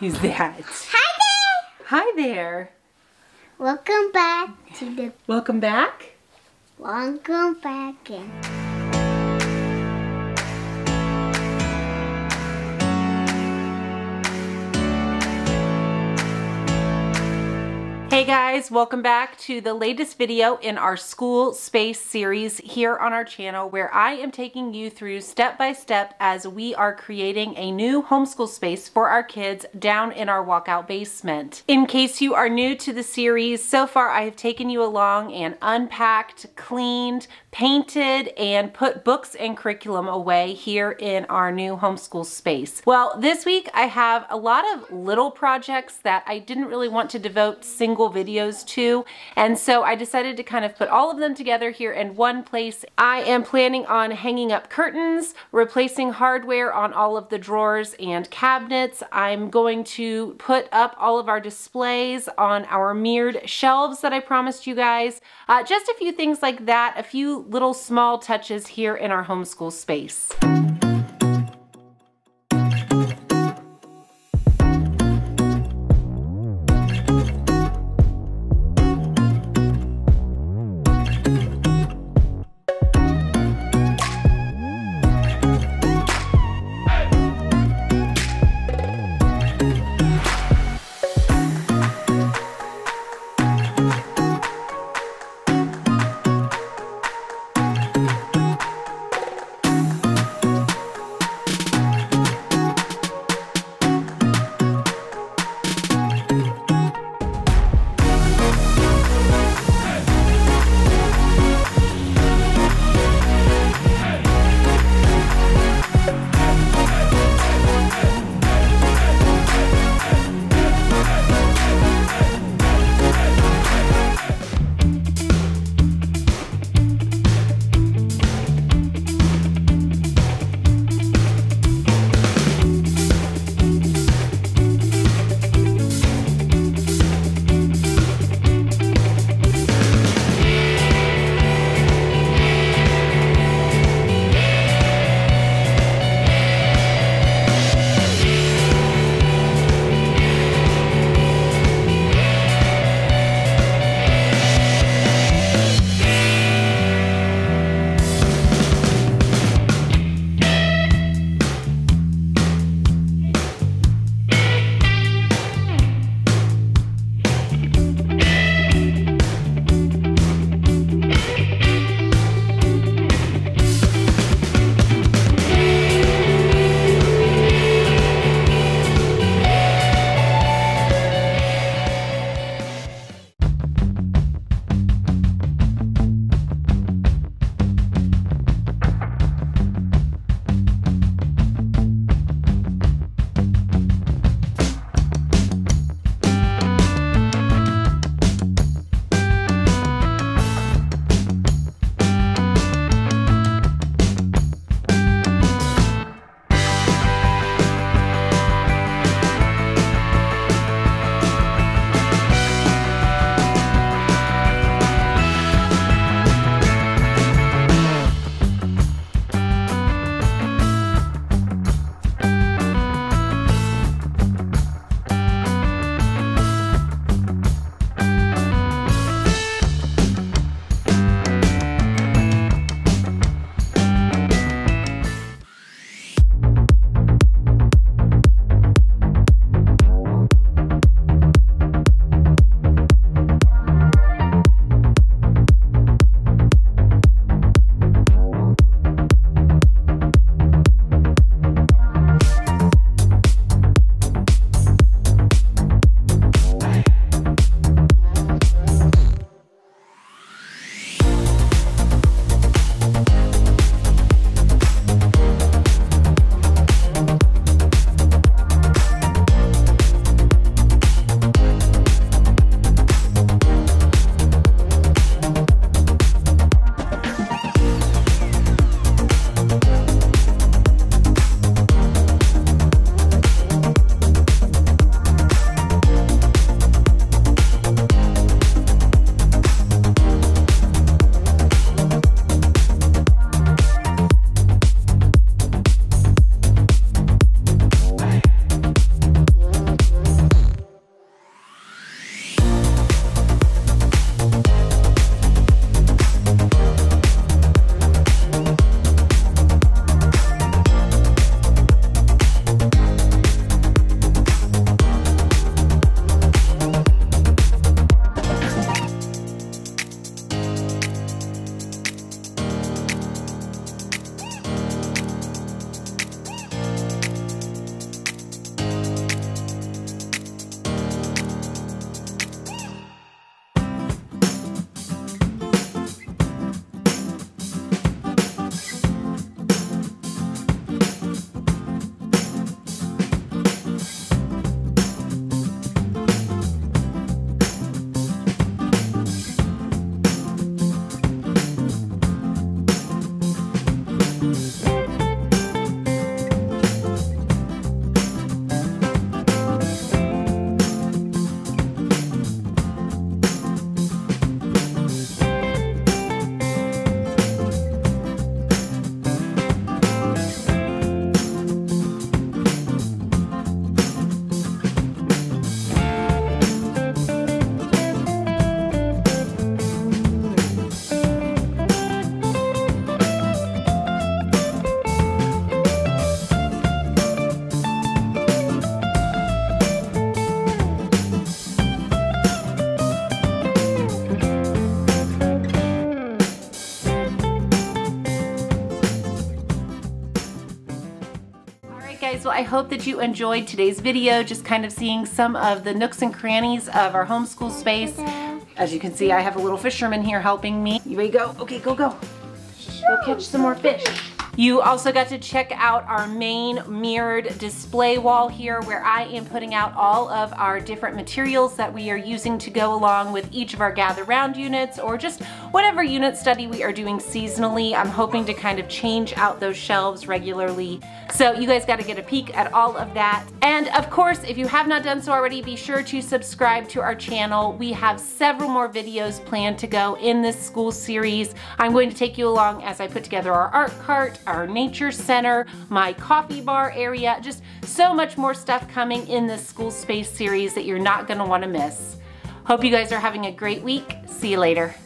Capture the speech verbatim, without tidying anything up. Who's that? Hi there! Hi there! Welcome back to the... Welcome back? Welcome back in. Hey guys, welcome back to the latest video in our School Space series here on our channel, where I am taking you through step by step as we are creating a new homeschool space for our kids down in our walkout basement. In case you are new to the series, so far I have taken you along and unpacked, cleaned, painted, and put books and curriculum away here in our new homeschool space. Well, this week I have a lot of little projects that I didn't really want to devote single videos too, and so I decided to kind of put all of them together here in one place. I am planning on hanging up curtains, replacing hardware on all of the drawers and cabinets. I'm going to put up all of our displays on our mirrored shelves that I promised you guys. Uh, just a few things like that, a few little small touches here in our homeschool space. hope that you enjoyed today's video, just kind of seeing some of the nooks and crannies of our homeschool space. As you can see, I have a little fisherman here helping me. You ready to go? Okay, go, go. Go catch some more fish. You also got to check out our main mirrored display wall here, where I am putting out all of our different materials that we are using to go along with each of our Gather Round units, or just whatever unit study we are doing seasonally. I'm hoping to kind of change out those shelves regularly. So you guys got to get a peek at all of that. And of course, if you have not done so already, be sure to subscribe to our channel. We have several more videos planned to go in this school series. I'm going to take you along as I put together our art cart, our nature center, my coffee bar area, just so much more stuff coming in this school space series that you're not going to want to miss. Hope you guys are having a great week. See you later.